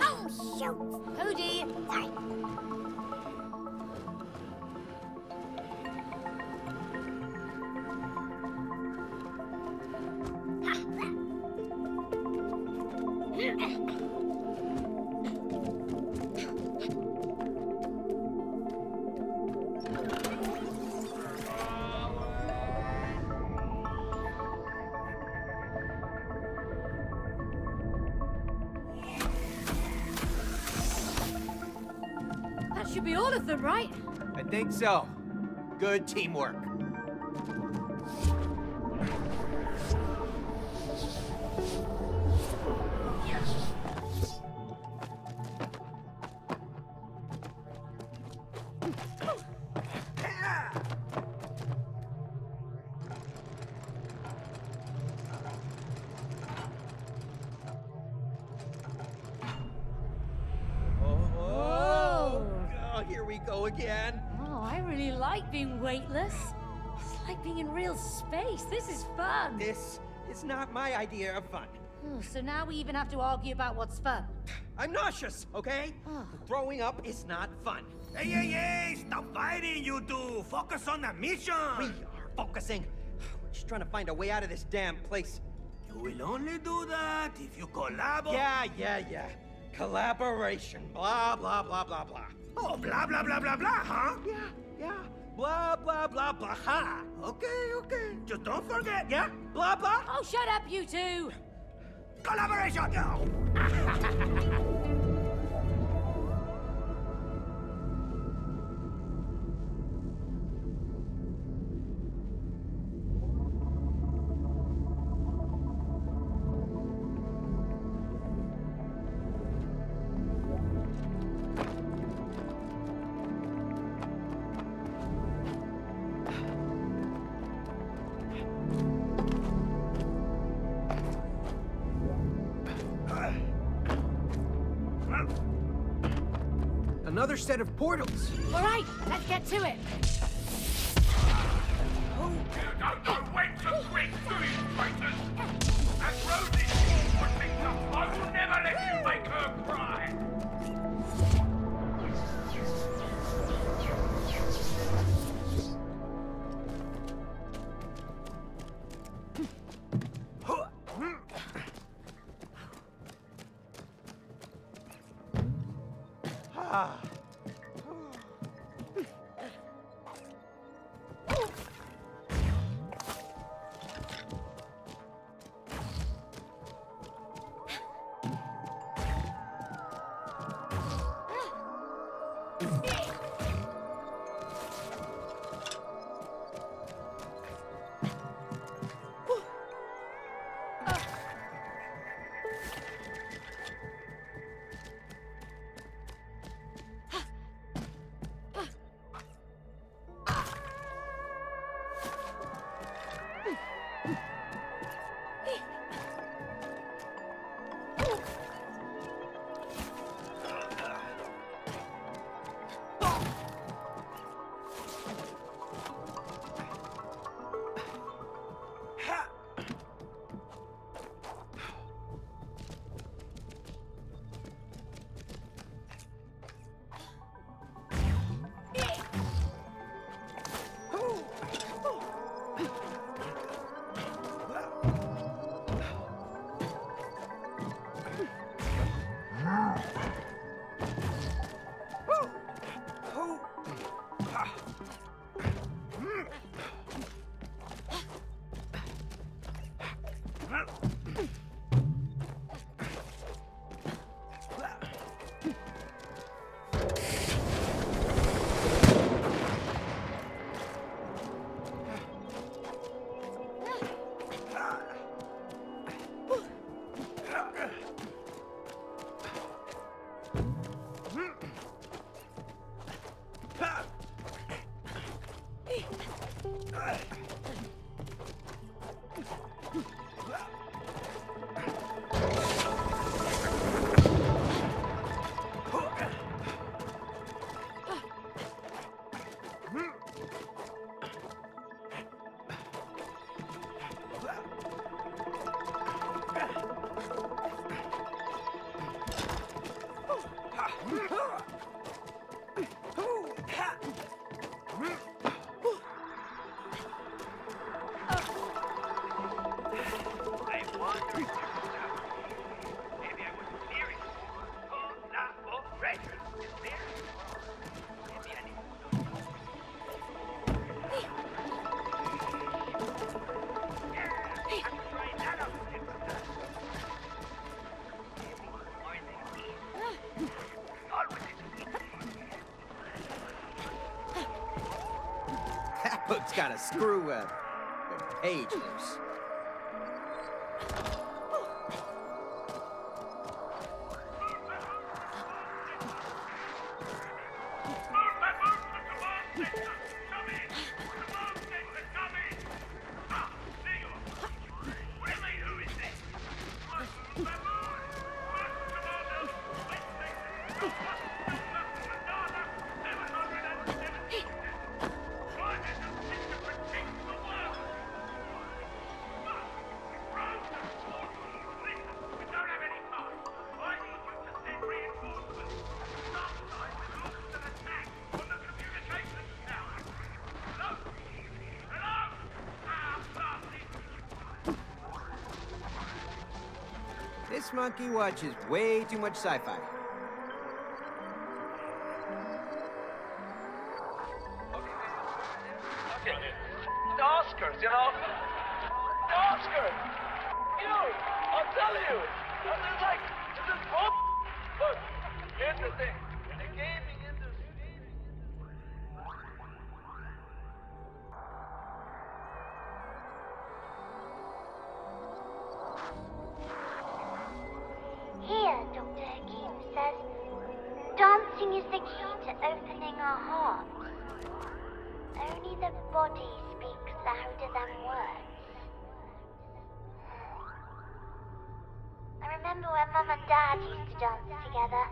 Oh, shoot! Hoodie! Should be all of them, right? I think so. Good teamwork. go again. Oh, I really like being weightless. It's like being in real space. This is fun. This is not my idea of fun. Oh, so now we even have to argue about what's fun. I'm nauseous, okay? Oh. Throwing up is not fun. Hey, hey, hey! Stop fighting, you two! Focus on the mission! We are focusing. We're just trying to find a way out of this damn place. You will only do that if you collaborate. Yeah. Collaboration. Blah, blah, blah, blah, blah. Oh, blah, blah, blah, blah, blah, huh? Yeah. Blah, blah, blah, blah, ha. Okay. Just don't forget, yeah? Blah, blah. Oh, shut up, you two! Collaboration! No! Another set of portals. All right, let's get to it. Oh. Don't wait so quick, you fighters! As Rosie would pick up, I will never let you make her cry! Hook's got a screw with the page loose. monkey watches way too much sci-fi. Okay. The Oscars, you know? The Oscars! You know, I'll tell you! There's like, this whole... Look, here's the thing. The gaming industry... Here, Dr. Hakim says, dancing is the key to opening our hearts. Only the body speaks louder than words. I remember when Mum and Dad used to dance together.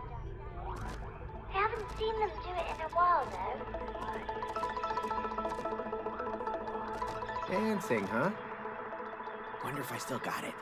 I haven't seen them do it in a while, though. Dancing, huh? Wonder if I still got it.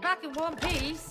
Back in one piece.